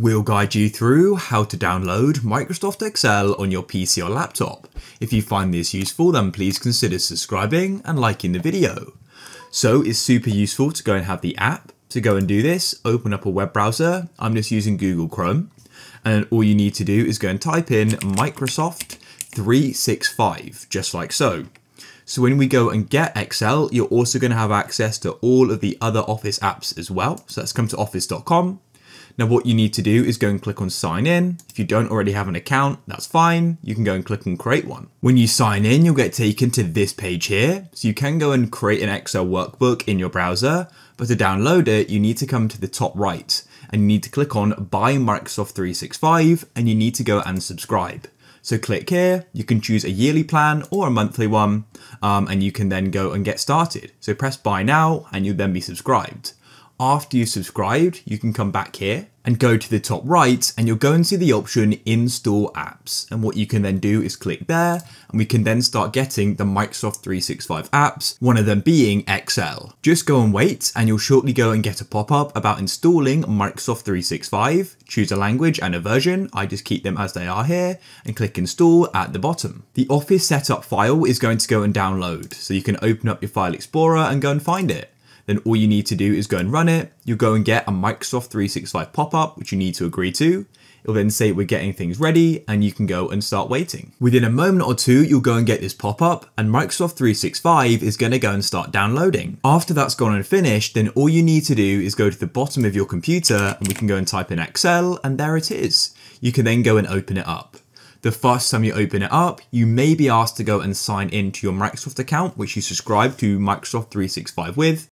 We'll guide you through how to download Microsoft Excel on your PC or laptop. If you find this useful, then please consider subscribing and liking the video. So it's super useful to go and have the app. To go and do this, open up a web browser. I'm just using Google Chrome. And all you need to do is go and type in Microsoft 365, just like so. So when we go and get Excel, you're also going to have access to all of the other Office apps as well. So let's come to office.com. Now what you need to do is go and click on sign in. If you don't already have an account, that's fine. You can go and click on create one. When you sign in, you'll get taken to this page here. So you can go and create an Excel workbook in your browser, but to download it, you need to come to the top right and you need to click on buy Microsoft 365 and you need to go and subscribe. So click here, you can choose a yearly plan or a monthly one, and you can then go and get started. So press buy now and you'll then be subscribed. After you've subscribed, you can come back here and go to the top right and you'll go and see the option install apps. And what you can then do is click there and we can then start getting the Microsoft 365 apps, one of them being Excel. Just go and wait and you'll shortly go and get a pop-up about installing Microsoft 365. Choose a language and a version. I just keep them as they are here and click install at the bottom. The Office setup file is going to go and download. So you can open up your file explorer and go and find it. Then all you need to do is go and run it. You'll go and get a Microsoft 365 pop-up, which you need to agree to. It'll then say we're getting things ready and you can go and start waiting. Within a moment or two, you'll go and get this pop-up and Microsoft 365 is going to go and start downloading. After that's gone and finished, then all you need to do is go to the bottom of your computer and we can go and type in Excel and there it is. You can then go and open it up. The first time you open it up, you may be asked to go and sign in to your Microsoft account, which you subscribe to Microsoft 365 with.